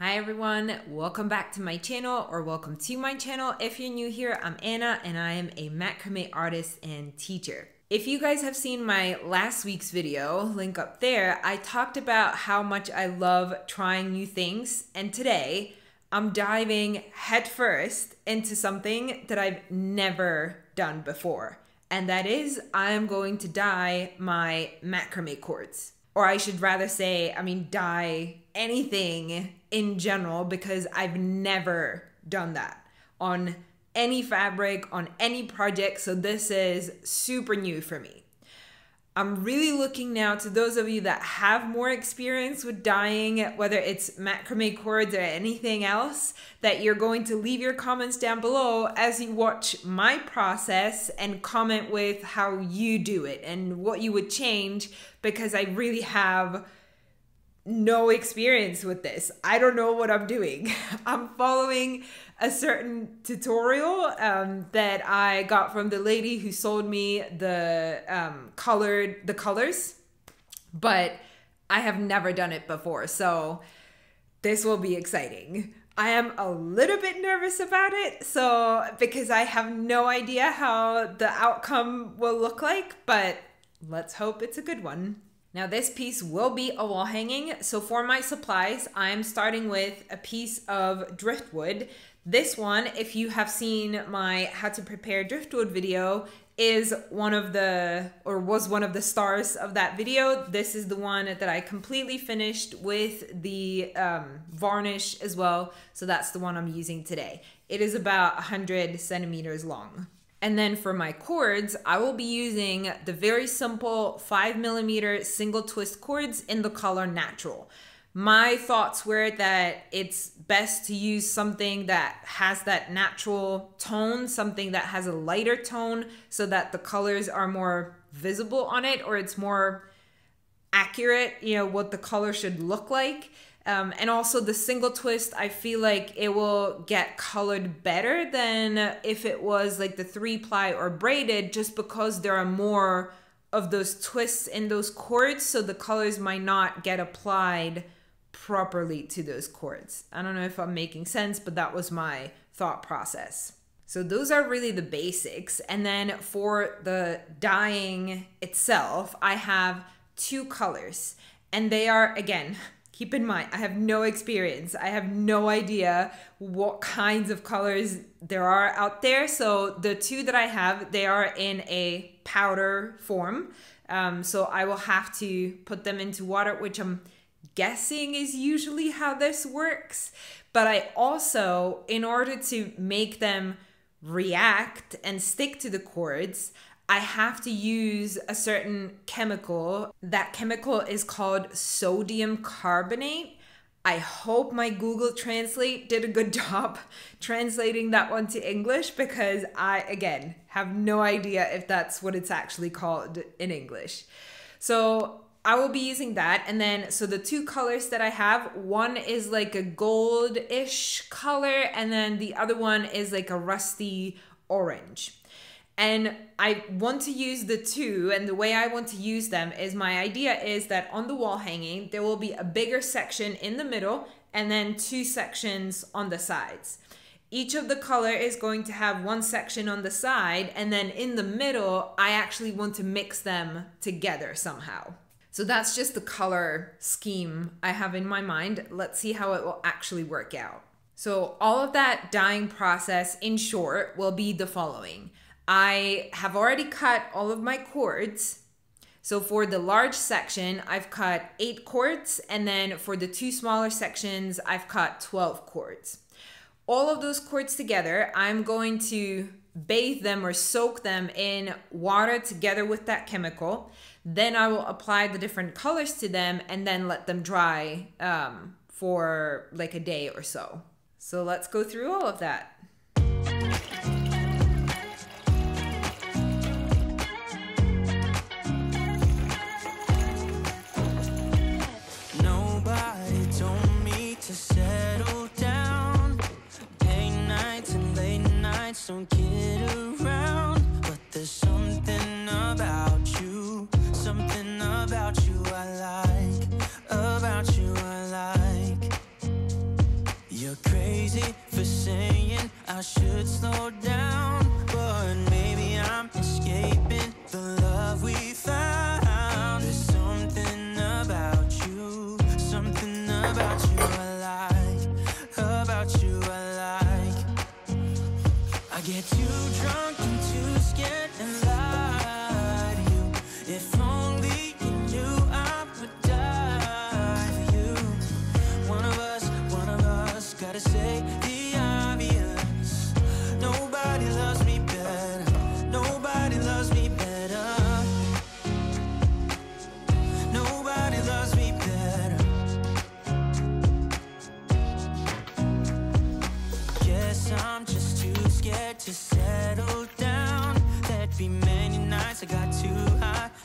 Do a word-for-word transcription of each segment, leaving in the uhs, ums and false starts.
Hi everyone, welcome back to my channel, or welcome to my channel. If you're new here, I'm Anna and I am a macrame artist and teacher. If you guys have seen my last week's video, link up there, I talked about how much I love trying new things, and today I'm diving headfirst into something that I've never done before, and that is I am going to dye my macrame cords. Or I should rather say, I mean, dye anything in general, because I've never done that on any fabric, on any project. So this is super new for me. I'm really looking now to those of you that have more experience with dyeing, whether it's macrame cords or anything else, that you're going to leave your comments down below as you watch my process and comment with how you do it and what you would change, because I really have no experience with this. I don't know what I'm doing. I'm following a certain tutorial um, that I got from the lady who sold me the um, colored the colors, but I have never done it before, so this will be exciting. I am a little bit nervous about it, so because I have no idea how the outcome will look like, but let's hope it's a good one. Now this piece will be a wall hanging. So for my supplies, I'm starting with a piece of driftwood. This one, if you have seen my how to prepare driftwood video, is one of the, or was one of the stars of that video. This is the one that I completely finished with the um, varnish as well. So that's the one I'm using today. It is about one hundred centimeters long. And then for my cords, I will be using the very simple five millimeter single twist cords in the color natural. My thoughts were that it's best to use something that has that natural tone, something that has a lighter tone, so that the colors are more visible on it, or it's more accurate, you know, what the color should look like. Um, and also the single twist, I feel like it will get colored better than if it was like the three ply or braided, just because there are more of those twists in those cords. So the colors might not get applied properly to those cords. I don't know if I'm making sense, but that was my thought process. So those are really the basics. And then for the dyeing itself, I have two colors, and they are, again, keep in mind, I have no experience. I have no idea what kinds of colors there are out there. So the two that I have, they are in a powder form. Um, so I will have to put them into water, which I'm guessing is usually how this works. But I also, in order to make them react and stick to the cords, I have to use a certain chemical. That chemical is called sodium carbonate. I hope my Google Translate did a good job translating that one to English, because I, again, have no idea if that's what it's actually called in English. So I will be using that. And then, so the two colors that I have, one is like a gold-ish color, and then the other one is like a rusty orange. And I want to use the two, and the way I want to use them is, my idea is that on the wall hanging, there will be a bigger section in the middle and then two sections on the sides. Each of the color is going to have one section on the side, and then in the middle, I actually want to mix them together somehow. So that's just the color scheme I have in my mind. Let's see how it will actually work out. So all of that dyeing process, in short, will be the following. I have already cut all of my cords. So for the large section, I've cut eight cords. And then for the two smaller sections, I've cut twelve cords. All of those cords together, I'm going to bathe them or soak them in water together with that chemical. Then I will apply the different colors to them and then let them dry um, for like a day or so. So let's go through all of that. Don't get around, but there's something about you, something about you I like, about you I like.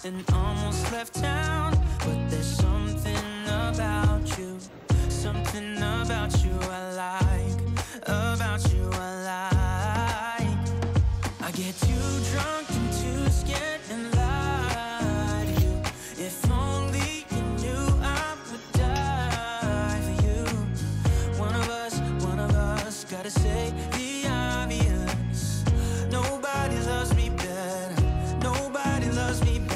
and almost left town. But there's something about you, something about you I like, about you I like. I get too drunk and too scared and lie to you. If only you knew I would die for you. One of us, one of us, gotta say the obvious. Nobody loves me better. Nobody loves me better.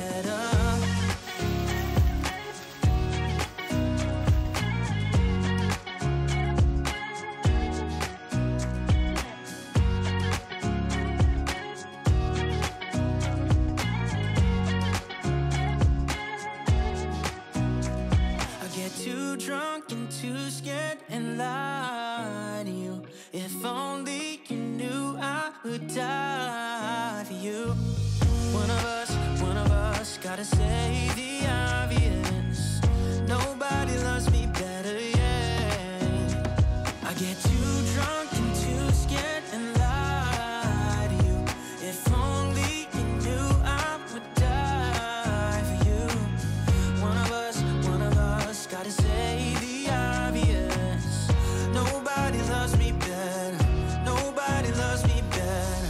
I get too drunk and too scared and lie to you. If only you knew I would die for you. One of us, one of us, gotta say the obvious. Nobody loves me better, yeah. I get too drunk and too scared and lie to you. If only you knew I would die for you. One of us, one of us, gotta say the obvious. Nobody loves me better. Nobody loves me better.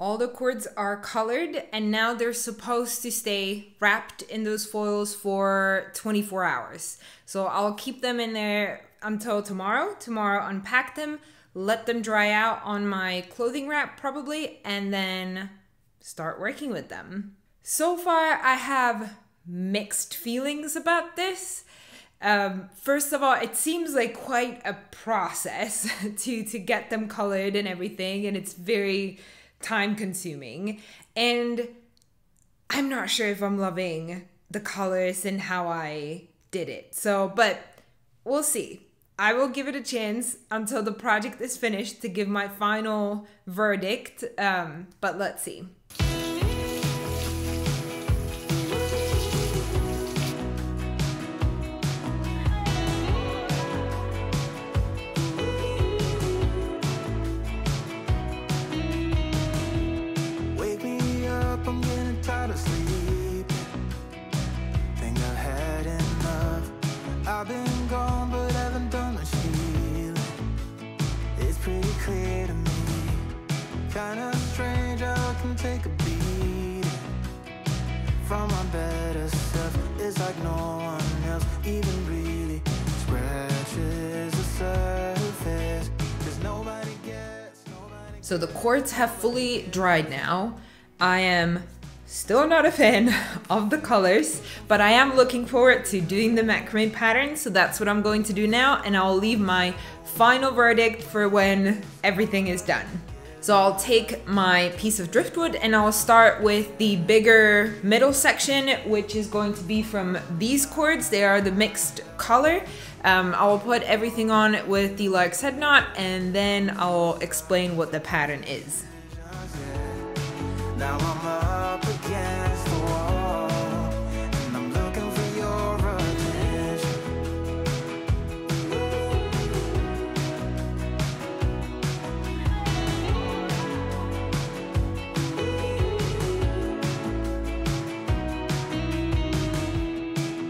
All the chords are colored, and now they're supposed to stay wrapped in those foils for twenty-four hours. So I'll keep them in there until tomorrow. Tomorrow, unpack them, let them dry out on my clothing wrap probably, and then start working with them. So far, I have mixed feelings about this. Um, first of all, it seems like quite a process to, to get them colored and everything, and it's very time consuming, and I'm not sure if I'm loving the colors and how I did it. So, but we'll see. I will give it a chance until the project is finished to give my final verdict, um, but let's see. So the chords have fully dried now. I am still not a fan of the colors, but I am looking forward to doing the macrame pattern, so that's what I'm going to do now, and I'll leave my final verdict for when everything is done. So I'll take my piece of driftwood and I'll start with the bigger middle section, which is going to be from these chords. They are the mixed color. Um, I'll put everything on with the lark's head knot, and then I'll explain what the pattern is. Now I'm up against the wall, and I'm looking for your attention.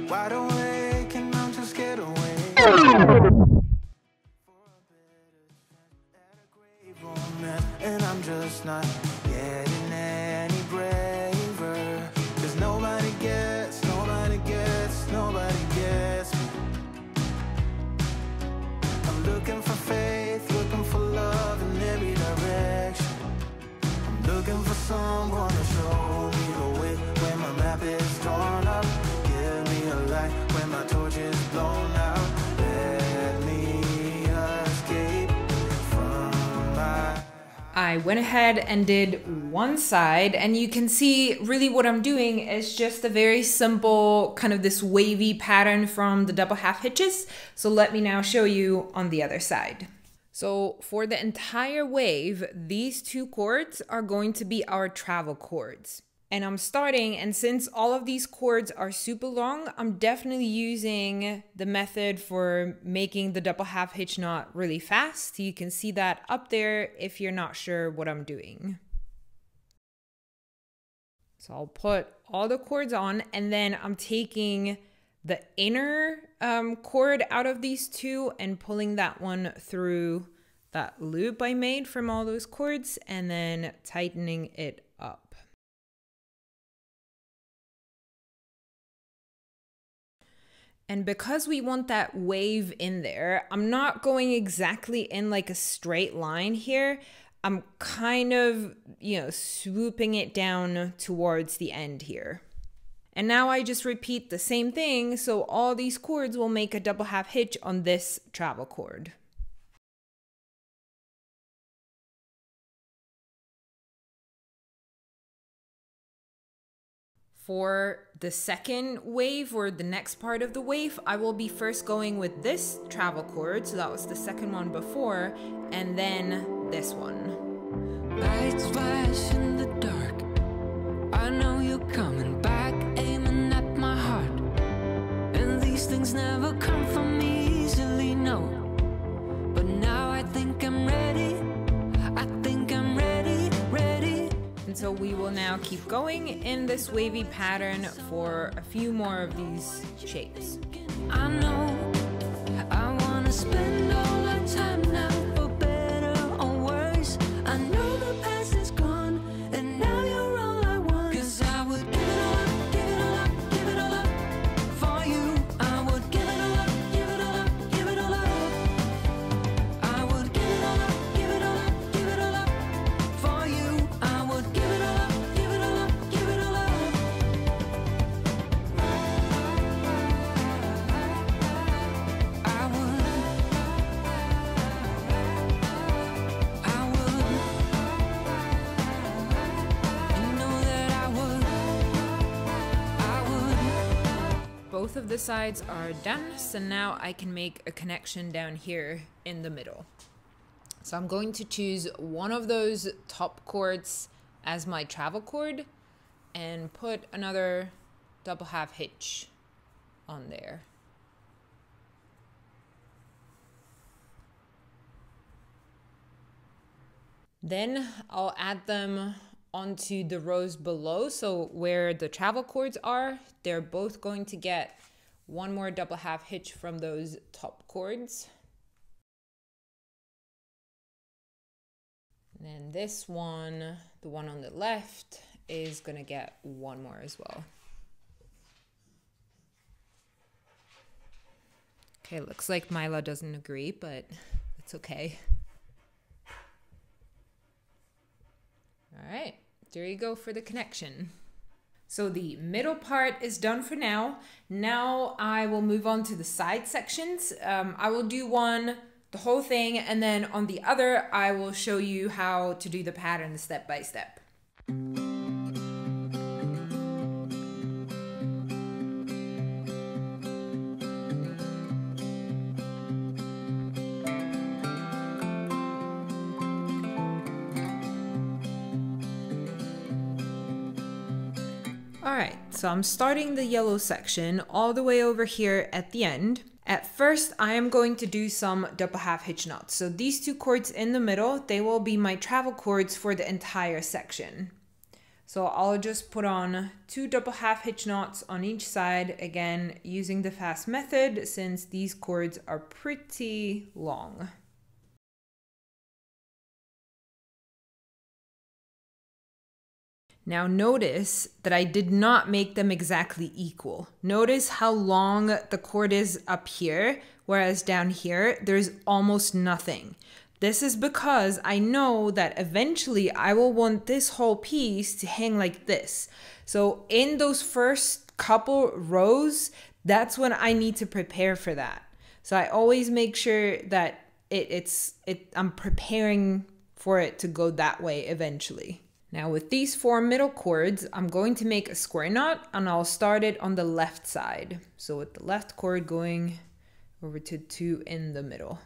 Wide awake and I'm just scared away. And I'm just not getting any braver. 'Cause nobody gets, nobody gets, nobody gets me. I'm looking for faith, looking for love in every direction. I'm looking for someone to show me the way when my map is torn up. Give me a light when my torch is blown out. I went ahead and did one side, and you can see really what I'm doing is just a very simple kind of this wavy pattern from the double half hitches. So let me now show you on the other side. So for the entire wave, these two chords are going to be our travel chords. And I'm starting, and since all of these chords are super long, I'm definitely using the method for making the double half hitch knot really fast. You can see that up there if you're not sure what I'm doing. So I'll put all the cords on, and then I'm taking the inner um, cord out of these two and pulling that one through that loop I made from all those cords and then tightening it up. And because we want that wave in there, I'm not going exactly in like a straight line here. I'm kind of, you know, swooping it down towards the end here. And now I just repeat the same thing, so all these cords will make a double half hitch on this travel cord. For the second wave, or the next part of the wave, I will be first going with this travel cord, so that was the second one before, and then this one. Lights flash in the dark, I know you're coming back, aiming at my heart, and these things never come from me easily, no, but now I think I'm ready, I think I'm ready, ready. And so we will now keep going in this wavy pattern for a few more of these shapes. I know I want to spend all our time now, for better or worse. I know the past is gone, and now you're all I want. Cause I would give it all up, give it all up, give it all up for you. I would give it all up, give it all up, give it all up. I would give it all up, give it all up, give it all up for you. I would give Both of the sides are done, so now I can make a connection down here in the middle. So I'm going to choose one of those top cords as my travel cord and put another double half hitch on there. Then I'll add them onto the rows below, so where the travel cords are, they're both going to get one more double half hitch from those top cords. And then this one, the one on the left, is gonna get one more as well. Okay, looks like Mila doesn't agree, but it's okay. All right. There you go for the connection. So the middle part is done for now. Now I will move on to the side sections. Um, I will do one, the whole thing, and then on the other, I will show you how to do the pattern step by step. Alright, so I'm starting the yellow section all the way over here at the end. At first, I am going to do some double half hitch knots. So these two cords in the middle, they will be my travel cords for the entire section. So I'll just put on two double half hitch knots on each side, again, using the fast method since these cords are pretty long. Now notice that I did not make them exactly equal. Notice how long the cord is up here, whereas down here, there's almost nothing. This is because I know that eventually I will want this whole piece to hang like this. So in those first couple rows, that's when I need to prepare for that. So I always make sure that it, it's, it, I'm preparing for it to go that way eventually. Now with these four middle cords, I'm going to make a square knot and I'll start it on the left side. So with the left cord going over to two in the middle.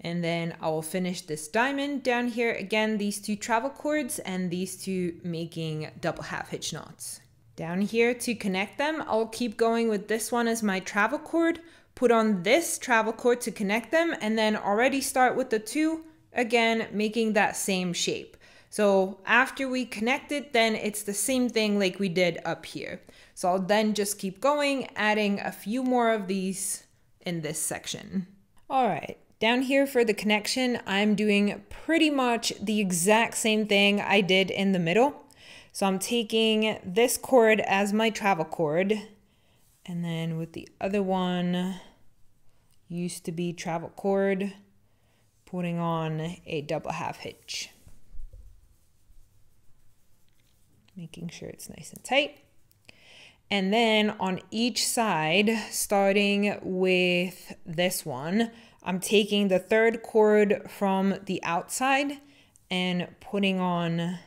And then I will finish this diamond down here. Again, these two travel cords and these two making double half hitch knots. Down here to connect them, I'll keep going with this one as my travel cord, put on this travel cord to connect them, and then already start with the two, again, making that same shape. So after we connect it, then it's the same thing like we did up here. So I'll then just keep going, adding a few more of these in this section. All right, down here for the connection, I'm doing pretty much the exact same thing I did in the middle. So I'm taking this chord as my travel chord, and then with the other one, used to be travel chord, putting on a double half hitch. Making sure it's nice and tight. And then on each side, starting with this one, I'm taking the third chord from the outside and putting on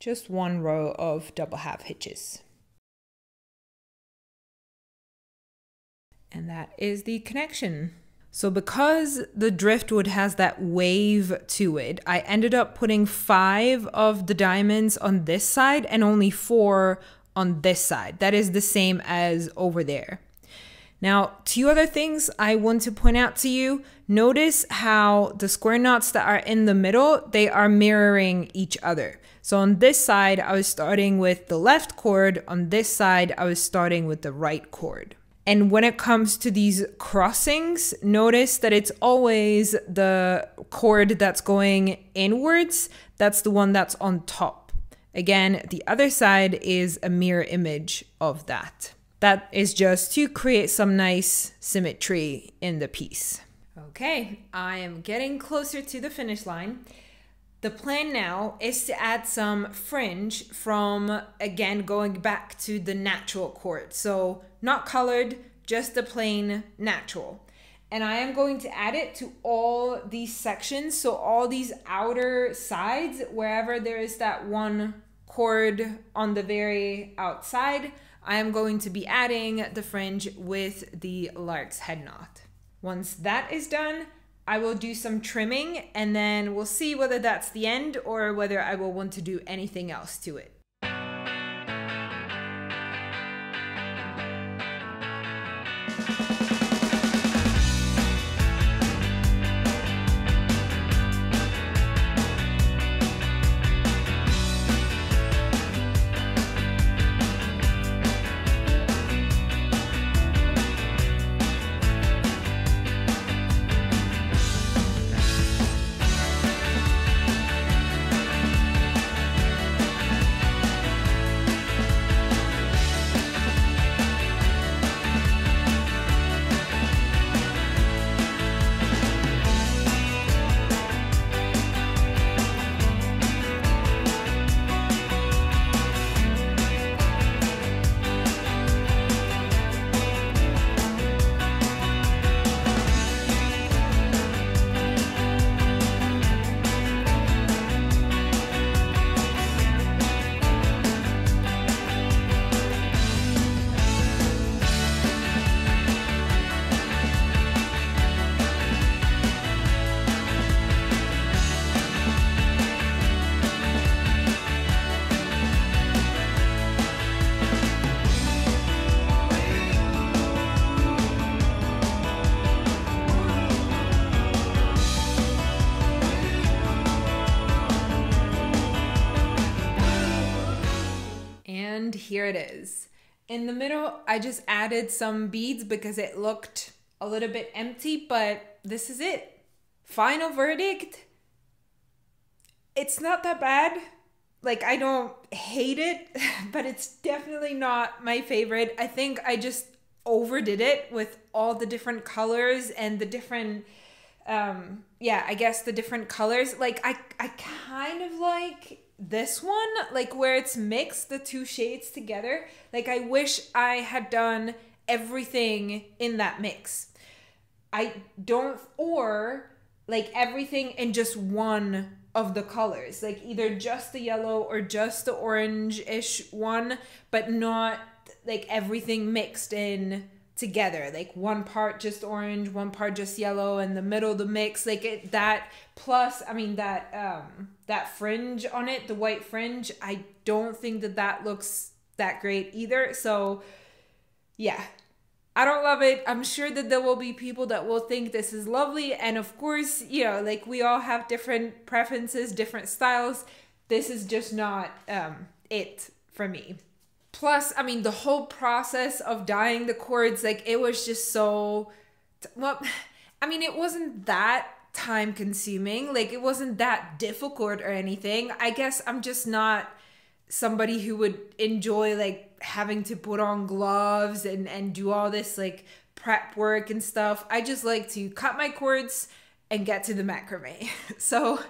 just one row of double half hitches. And that is the connection. So because the driftwood has that wave to it, I ended up putting five of the diamonds on this side and only four on this side. That is the same as over there. Now, two other things I want to point out to you. Notice how the square knots that are in the middle, they are mirroring each other. So on this side, I was starting with the left chord. On this side, I was starting with the right chord. And when it comes to these crossings, notice that it's always the chord that's going inwards. That's the one that's on top. Again, the other side is a mirror image of that. That is just to create some nice symmetry in the piece. Okay, I am getting closer to the finish line. The plan now is to add some fringe from, again, going back to the natural chord. So not colored, just the plain natural. And I am going to add it to all these sections. So all these outer sides, wherever there is that one chord on the very outside, I am going to be adding the fringe with the lark's head knot. Once that is done, I will do some trimming and then we'll see whether that's the end or whether I will want to do anything else to it. And here it is. In the middle, I just added some beads because it looked a little bit empty, but this is it. Final verdict. It's not that bad. Like, I don't hate it, but it's definitely not my favorite. I think I just overdid it with all the different colors and the different, um, yeah, I guess the different colors. Like, I, I kind of like this one, like where it's mixed the two shades together. Like, I wish I had done everything in that mix. I don't, or like everything in just one of the colors, like either just the yellow or just the orange-ish one, but not like everything mixed in together, like one part just orange, one part just yellow, and the middle the mix, like it, that plus I mean that um that fringe on it, the white fringe, I don't think that that looks that great either. So yeah, I don't love it. I'm sure that there will be people that will think this is lovely. And of course, you know, like we all have different preferences, different styles. This is just not um, it for me. Plus, I mean, the whole process of dyeing the cords, like it was just so, well, I mean, it wasn't that time consuming. Like it wasn't that difficult or anything. I guess I'm just not somebody who would enjoy like having to put on gloves and, and do all this like prep work and stuff. I just like to cut my cords and get to the macrame. So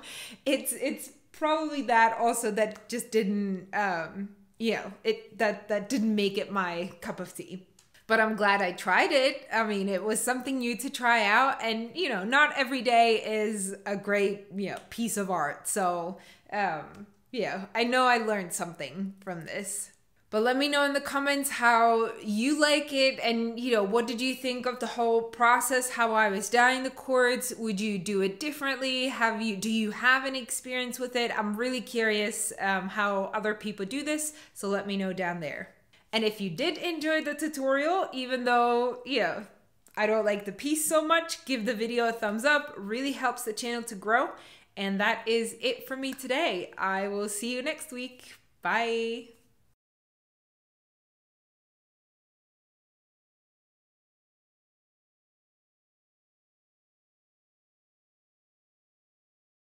it's, it's probably that also that just didn't, um, you know, it, that, that didn't make it my cup of tea. But I'm glad I tried it. I mean, it was something new to try out, and you know, not every day is a great, you know, piece of art. So, um, yeah, I know I learned something from this. But let me know in the comments how you like it and, you know, what did you think of the whole process, how I was dyeing the cords? Would you do it differently? Have you, do you have any experience with it? I'm really curious um, how other people do this, so let me know down there. And if you did enjoy the tutorial, even though, you know, I don't like the piece so much, give the video a thumbs up. Really helps the channel to grow. And that is it for me today. I will see you next week. Bye.